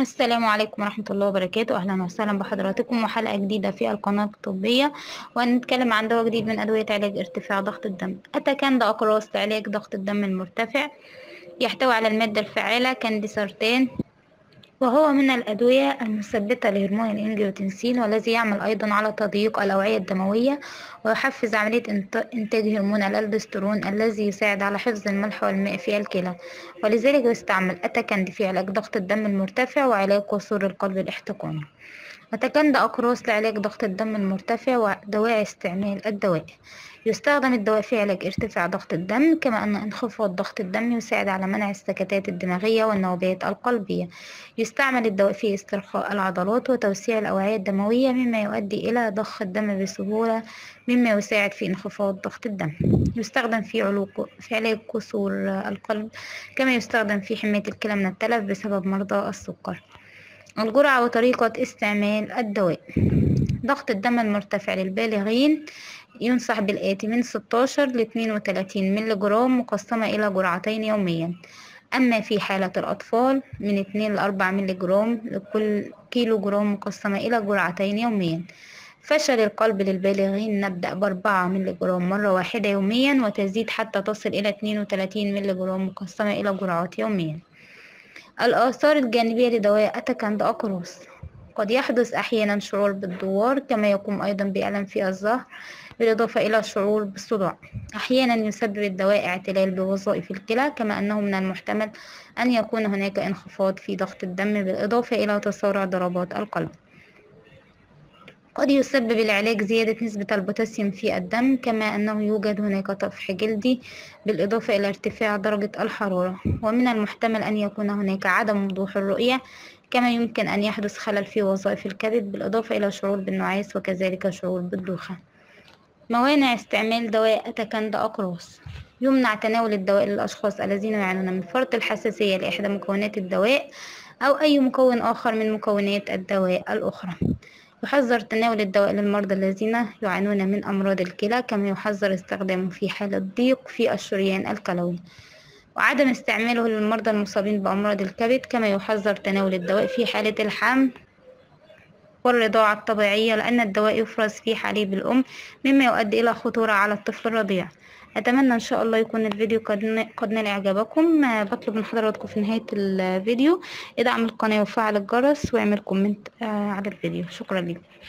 السلام عليكم ورحمة الله وبركاته. أهلا وسهلا بحضراتكم وحلقة جديدة في القناة الطبية، وهنتكلم عن دواء جديد من أدوية علاج ارتفاع ضغط الدم. أتاكاند أقراص لعلاج ضغط الدم المرتفع، يحتوي على المادة الفاعلة كانديسارتين، وهو من الأدوية المثبتة لهرمون الأنجيوتنسين، والذي يعمل أيضا على تضييق الأوعية الدموية ويحفز عملية إنتاج هرمون الألدستيرون الذي يساعد على حفظ الملح والماء في الكلى. ولذلك يستعمل أتاكاند في علاج ضغط الدم المرتفع وعلاج قصور القلب الاحتقاني. أتاكاند أقراص لعلاج ضغط الدم المرتفع ودواعي استعمال الدواء. يستخدم الدواء في علاج ارتفاع ضغط الدم، كما أن انخفاض ضغط الدم يساعد على منع السكتات الدماغية والنوبات القلبية. يستعمل الدواء في استرخاء العضلات وتوسيع الأوعية الدموية، مما يؤدي إلى ضخ الدم بسهولة، مما يساعد في انخفاض ضغط الدم. يستخدم في علاج قصور القلب، كما يستخدم في حماية الكلى من التلف بسبب مرضى السكر. الجرعة وطريقة استعمال الدواء. ضغط الدم المرتفع للبالغين ينصح بالآتي: من 16 ل 32 ملي جرام مقسمة إلى جرعتين يوميا. أما في حالة الأطفال من 2 ل 4 ملي جرام لكل كيلو جرام مقسمة إلى جرعتين يوميا. فشل القلب للبالغين نبدأ ب4 ملي جرام مرة واحدة يوميا، وتزيد حتى تصل إلى 32 ملي جرام مقسمة إلى جرعات يوميا. الآثار الجانبية لدواء أتاكاند أقراص: قد يحدث أحيانا شعور بالدوار، كما يقوم أيضا بألم في الظهر، بالإضافة إلى الشعور بالصداع. أحيانا يسبب الدواء اعتلال بوظائف الكلى، كما أنه من المحتمل أن يكون هناك انخفاض في ضغط الدم، بالإضافة إلى تسارع ضربات القلب. قد يسبب العلاج زيادة نسبة البوتاسيوم في الدم، كما أنه يوجد هناك طفح جلدي، بالإضافة إلى ارتفاع درجة الحرارة. ومن المحتمل أن يكون هناك عدم وضوح الرؤية، كما يمكن أن يحدث خلل في وظائف الكبد، بالإضافة إلى شعور بالنعاس وكذلك شعور بالدوخة. موانع استعمال دواء أتاكاند أقراص: يمنع تناول الدواء للأشخاص الذين يعانون من فرط الحساسية لإحدى مكونات الدواء أو أي مكون آخر من مكونات الدواء الأخرى. يحذر تناول الدواء للمرضى الذين يعانون من أمراض الكلى، كما يحذر استخدامه في حالة ضيق في الشريان الكلوي. وعدم استعماله للمرضى المصابين بأمراض الكبد، كما يحذر تناول الدواء في حالة الحمل والرضاعة الطبيعية، لأن الدواء يفرز في حليب الأم، مما يؤدي إلى خطورة على الطفل الرضيع. أتمنى إن شاء الله يكون الفيديو قد نال إعجابكم. بطلب من حضراتكم في نهاية الفيديو ادعم القناة وفعل الجرس واعمل كومنت على الفيديو. شكرا لكم.